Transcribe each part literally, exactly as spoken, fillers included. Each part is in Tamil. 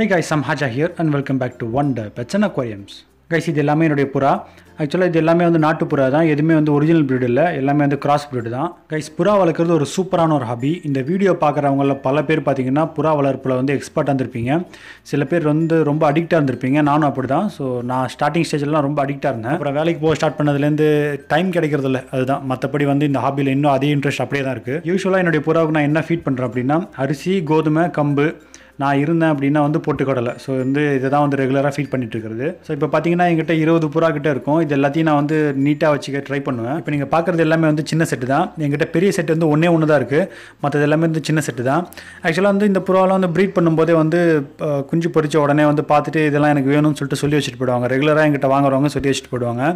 Hey guys, Sam Haja here and welcome back to Wonder Pets and Aquariums. Guys, this is the Pura. Actually, this is the Natu Pura. This is the original breed. This is the cross breed. Guys, Pura is a super hobby. In the video, you can Pura is expert. You can addict to So, I starting stage. Addict to start time. That's Usually, I Pura feed Arisi, Goduma, Kambu. நான் இருந்தேன் அப்படினா வந்து போட்டுக்கடல சோ வந்து இத தான் வந்து ரெகுலரா ஃபீட் பண்ணிட்டு இருக்குது சோ இப்போ பாத்தீங்கன்னா என்கிட்ட இருபது புறா கிட்ட இருக்கும் இது எல்லாத்தையும் நான் வந்து நீட்டா வச்சிக்க ட்ரை பண்ணுவேன் இப்போ நீங்க பார்க்கிறது எல்லாமே வந்து சின்ன செட் தான் என்கிட்ட பெரிய செட் வந்து ஒண்ணே ஒண்ணு தான் இருக்கு மத்தது எல்லாமே வந்து சின்ன செட் தான் एक्चुअली வந்து இந்த புறால வந்து பிரீட் பண்ணும்போது வந்து குஞ்சு பொரிச்ச உடனே வந்து பார்த்துட்டு இதெல்லாம் எனக்கு வேணும்னு சொல்லிட்டு சொல்லி வச்சிட்டு போடுவாங்க ரெகுலரா என்கிட்ட வாங்குறவங்க சொல்லி வச்சிட்டு போடுவாங்க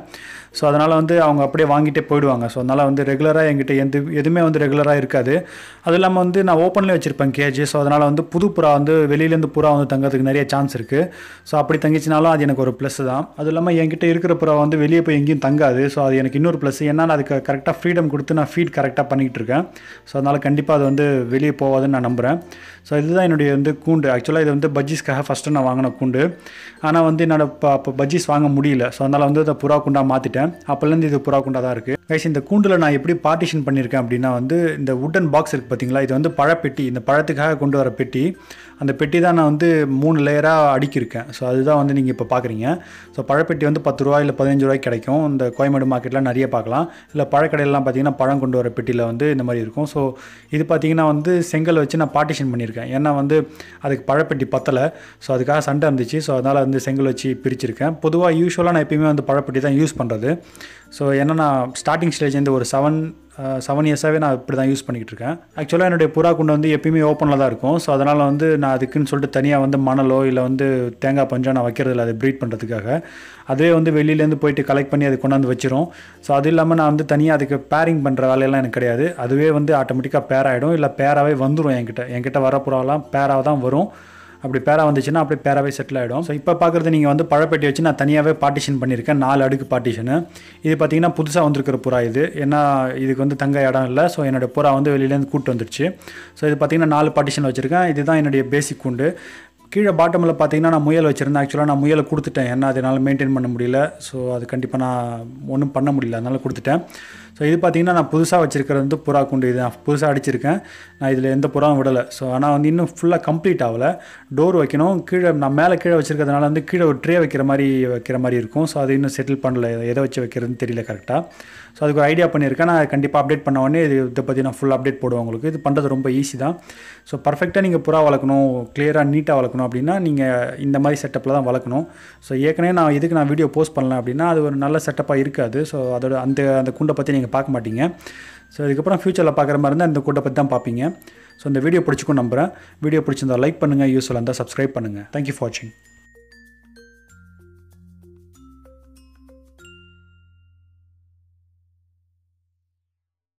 சோ அதனால வந்து அவங்க அப்படியே வாங்கிட்டே போய்டுவாங்க சோ அதனால வந்து ரெகுலரா என்கிட்ட எதுமே வந்து ரெகுலரா இருக்காது அதெல்லாம் வந்து நான் ஓபன்ல வச்சிருப்பேன் கேஜ் சோ அதனால வந்து புது புறா வந்து வெளியில இருந்து புறா வந்து தங்கிறதுக்கு நிறைய சான்ஸ் இருக்கு சோ அப்படி தங்கிச்சனாலும் அது எனக்கு ஒரு பிளஸ் தான் அதுலமா என்கிட்ட இருக்கிற புறா வந்து வெளிய போய் எங்கேயும் தங்காது சோ அது எனக்கு இன்னொரு பிளஸ் ஏன்னா நான் அதுக்கு கரெக்ட்டா ஃப்ரீடம் கொடுத்து நான் ஃபீட் கரெக்ட்டா பண்ணிட்டு இருக்கேன் சோ அதனால கண்டிப்பா அது வந்து வெளிய போவாதுன்னு நான் நம்புறேன் சோ இதுதான் என்னோட வந்து கூண்டு एक्चुअली இது வந்து பஜ்ஜிஸ்காக ஃபர்ஸ்ட் நான் வாங்குன கூண்டு ஆனா வந்து என்னோட பஜ்ஜிஸ் வாங்க முடியல சோ அதனால வந்து அந்த புறா கூண்டா மாத்திட்டேன் அப்பல இருந்து இது புறா கூண்டா தான் இருக்கு गाइस இந்த கூண்டுல நான் எப்படி பார்ட்டிஷன் பண்ணிருக்கேன் அப்படினா வந்து இந்த வுடன் பாக்ஸ் இருக்கு பாத்தீங்களா இது வந்து பழப்பெட்டி இந்த பழத்துக்காக கொண்டு வர பெட்டி அந்த பெட்டி தான் நான் வந்து மூணு லேயரா அடிக்கி இருக்கேன் சோ அதுதான் வந்து நீங்க இப்ப பாக்குறீங்க சோ பழப்பெட்டி வந்து பத்து ரூபாய் இல்ல பதினைந்து ரூபாய் கிடைக்கும் இந்த கோயம்பேடு மார்க்கெட்ல நிறைய பார்க்கலாம் இல்ல பழக்கடையில எல்லாம் பாத்தீங்கன்னா பழம் கொண்டு வர பெட்டில வந்து இந்த மாதிரி இருக்கும் சோ இது பாத்தீங்கன்னா வந்து செங்கல் வச்சு நான் பார்ட்டிஷன் பண்ணிருக்கேன் ஏன்னா வந்து அதுக்கு பழப்பெட்டி பத்தல சோ அதுக்காக சண்டை வந்துச்சு சோ அதனால வந்து செங்கல் வச்சு பிரிச்சிருக்கேன் பொதுவா யூசுவலா நான் எப்பவுமே வந்து பழப்பெட்டி தான் யூஸ் பண்றது சோ என்ன நான் ஸ்டார்டிங் ஸ்டேஜ்ல இருந்து ஒரு seven years ஆவே நான் இப்படி தான் யூஸ் பண்ணிட்டு இருக்கேன் एक्चुअली என்னோட புறா கூண்டு வந்து எப்பவுமே ஓபன்ல தான் இருக்கும் சோ அதனால வந்து நான் அதுக்குன்னு சொல்லிட்டு தனியா வந்து மணலோ இல்ல வந்து தேங்காய் பஞ்சோ நான் வைக்கிறது இல்ல அது பிரீட் பண்றதுக்காக அதுவே வந்து வெளியில இருந்து போய் கலெக்ட் பண்ணி அது கொண்டாந்து வச்சிரும் சோ அது இல்லாம நான் வந்து தனியா அதுக்கு பேரிங் பண்ற வேலை எல்லாம் எனக்கு கிடையாது அதுவே வந்து ஆட்டோமேட்டிக்கா பேர் ஆயிடும் இல்ல பேராவே வந்துரும் என்கிட்ட என்கிட்ட வர புறாலாம் பேராவே தான் வரும் அப்படி பேரா வந்துச்சுனா அப்படியே பேராவே செட்டில் ஆயிடும் சோ இப்போ பார்க்குறது நீங்க வந்து பழப்பெட்டி வச்சு நான் தனியாவே பார்ட்டிஷன் பண்ணிருக்கேன் நாலு அடுக்கு பார்ட்டிஷன் இது பாத்தீங்கன்னா புதுசா வந்திருக்கிற புறா இது ஏன்னா இதுக்கு வந்து தங்க இடம் இல்ல சோ என்னோட புறா வந்து வெளியில இருந்து கூட்டி வந்துருச்சு சோ இது பாத்தீங்கன்னா நாலு பார்ட்டிஷன் வச்சிருக்கேன் இதுதான் என்னோட பேசிக் கூண்டு கீழே பாட்டம்ல பாத்தீங்கன்னா நான் முயல் வச்சிருந்தேன் एक्चुअली நான் முயலை கொடுத்துட்டேன் ஏன்னா அதனால மெயின்டெய்ன் பண்ண முடியல சோ அது கண்டிப்பா நான் ஒண்ணும் பண்ண முடியல அதனால கொடுத்துட்டேன் சோ இது பாத்தீங்கன்னா நான் புதுசா வச்சிருக்கிறது வந்து புறா கூண்டு இது நான் புதுசா அடிச்சிருக்கேன் நான் இதுல எந்த புறாவும் விடல சோ ஆனா வந்து இன்னும் ஃபுல்லா கம்ப்ளீட் ஆவல டோர் வைக்கணும் கீழே நான் மேலே கீழே வச்சிருக்கிறதுனால வந்து கீழே ஒரு ட்ரே வைக்கிற மாதிரி வைக்கிற மாதிரி இருக்கும் சோ அது இன்னும் செட்டில் பண்ணல எதை வச்சு வைக்கிறதுன்னு தெரியல கரெக்ட்டா சோ அதுக்கு ஐடியா பண்ணிருக்கேன் நான் கண்டிப்பா அப்டேட் பண்ண உடனே இது இத பத்தி நான் ஃபுல் அப்டேட் போடுவேன் உங்களுக்கு இது பண்றது ரொம்ப ஈஸி தான் சோ பெர்ஃபெக்ட்டா நீங்க புறா வளக்கணும் கிளியரா நீட்டா வளக்கணும் அப்படினா நீங்க இந்த மாதிரி செட்டப்ல தான் வளக்கணும் சோ ஏகனே நான் இதுக்கு நான் வீடியோ போஸ்ட் பண்ணலாம் அப்படினா அது ஒரு நல்ல செட்டப்பா இருக்காது சோ அதோட அந்த அந்த கூண்ட பத்தி நீங்க பார்க்க மாட்டீங்க சோ இதுக்கு அப்புறம் ஃபியூச்சர்ல பார்க்குற மாதிரி இருந்தா இந்த கூண்ட பத்தி தான் பாப்பீங்க சோ இந்த வீடியோ பிடிச்சிருக்கும் நம்புறேன் வீடியோ பிடிச்சிருந்தா லைக் பண்ணுங்க யூஸ்ஃபுல்லா இருந்தா சப்ஸ்கிரைப் பண்ணுங்க Thank you for watching